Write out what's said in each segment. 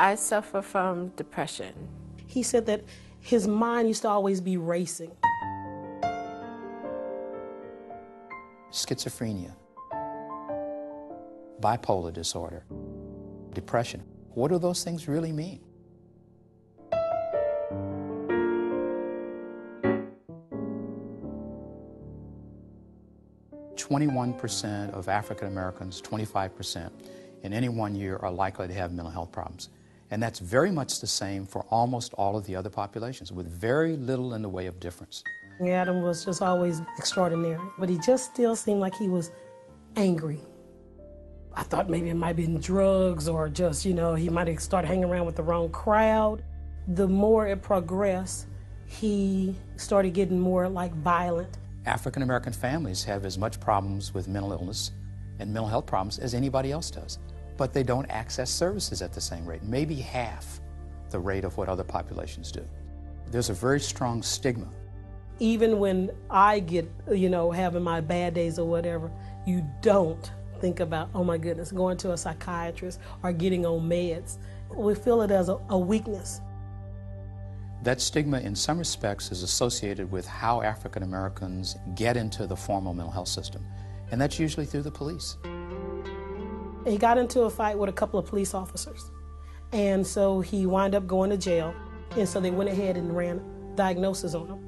I suffer from depression. He said that his mind used to always be racing. Schizophrenia, bipolar disorder, depression. What do those things really mean?21% of African Americans, 25%, in any one year are likely to have mental health problems. And that's very much the same for almost all of the other populations, with very little in the way of difference. Adam was just always extraordinary, but he just still seemed like he was angry. I thought maybe it might have been drugs or just, you know, he might have started hanging around with the wrong crowd. The more it progressed, he started getting more, like, violent. African-American families have as much problems with mental illness and mental health problems as anybody else does, but they don't access services at the same rate, maybe half the rate of what other populations do. There's a very strong stigma. Even when I get, you know, having my bad days or whatever, you don't think about, oh my goodness, going to a psychiatrist or getting on meds. We feel it as a weakness. That stigma, in some respects, is associated with how African Americans get into the formal mental health system, and that's usually through the police. He got into a fight with a couple of police officers, and so he wound up going to jail, and so they went ahead and ran diagnoses on him.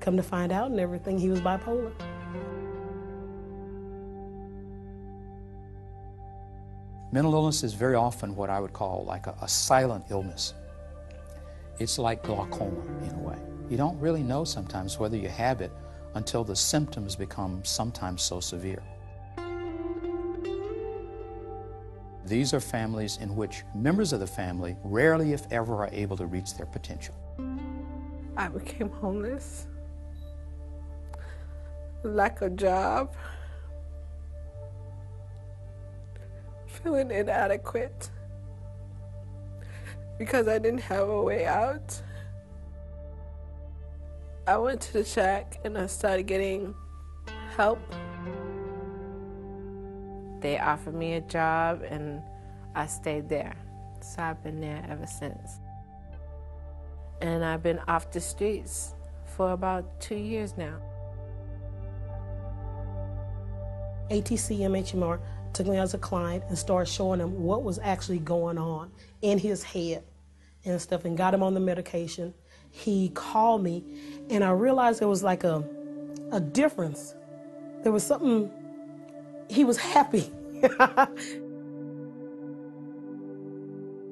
Come to find out and everything, he was bipolar. Mental illness is very often what I would call like a silent illness. It's like glaucoma, in a way. You don't really know sometimes whether you have it until the symptoms become sometimes so severe. These are families in which members of the family rarely, if ever, are able to reach their potential. I became homeless, lack of job, feeling inadequate, because I didn't have a way out. I went to the shack and I started getting help. They offered me a job and I stayed there. So I've been there ever since. And I've been off the streets for about 2 years now. ATC MHMR took me as a client and started showing him what was actually going on in his head and stuff, and got him on the medication. He called me and I realized there was like a difference. There was something, he was happy.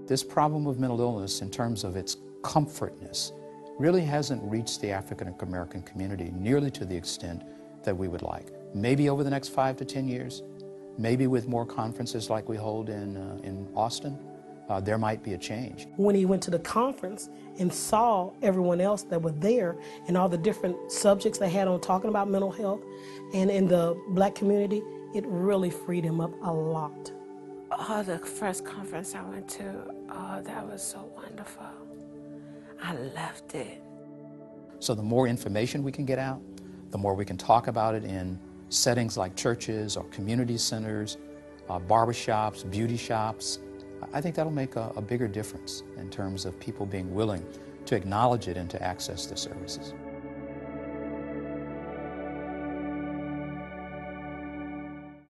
This problem of mental illness, in terms of its comfortness, really hasn't reached the African American community nearly to the extent that we would like. Maybe over the next 5 to 10 years, maybe with more conferences like we hold in Austin, there might be a change. When he went to the conference and saw everyone else that was there and all the different subjects they had on talking about mental health and in the Black community, it really freed him up a lot. Oh, the first conference I went to, oh, that was so wonderful. I loved it. So the more information we can get out, the more we can talk about it in settings like churches or community centers, barbershops, beauty shops. I think that'll make a bigger difference in terms of people being willing to acknowledge it and to access the services.